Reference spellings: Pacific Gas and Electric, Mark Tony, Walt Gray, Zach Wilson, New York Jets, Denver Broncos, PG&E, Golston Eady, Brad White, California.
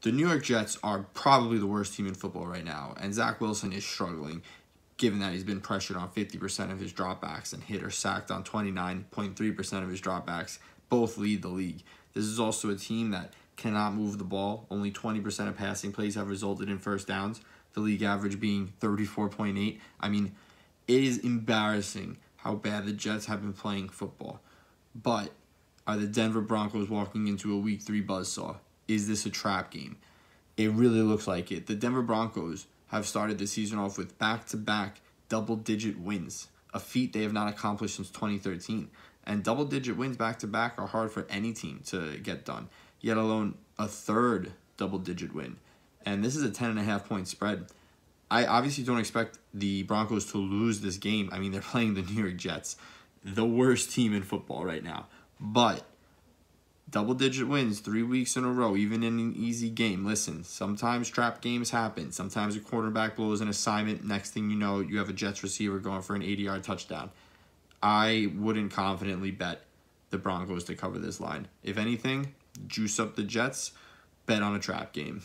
The New York Jets are probably the worst team in football right now, and Zach Wilson is struggling, given that he's been pressured on 50% of his dropbacks and hit or sacked on 29.3% of his dropbacks. Both lead the league. This is also a team that cannot move the ball. Only 20% of passing plays have resulted in first downs, the league average being 34.8. I mean, it is embarrassing how bad the Jets have been playing football. But are the Denver Broncos walking into a Week 3 buzzsaw? Is this a trap game? It really looks like it. The Denver Broncos have started the season off with back-to-back double-digit wins, a feat they have not accomplished since 2013. And double-digit wins back-to-back are hard for any team to get done, yet alone a third double-digit win. And this is a 10.5-point spread. I obviously don't expect the Broncos to lose this game. I mean, they're playing the New York Jets, the worst team in football right now. But double-digit wins 3 weeks in a row, even in an easy game. Listen, sometimes trap games happen. Sometimes a quarterback blows an assignment. Next thing you know, you have a Jets receiver going for an 80-yard touchdown. I wouldn't confidently bet the Broncos to cover this line. If anything, juice up the Jets, bet on a trap game.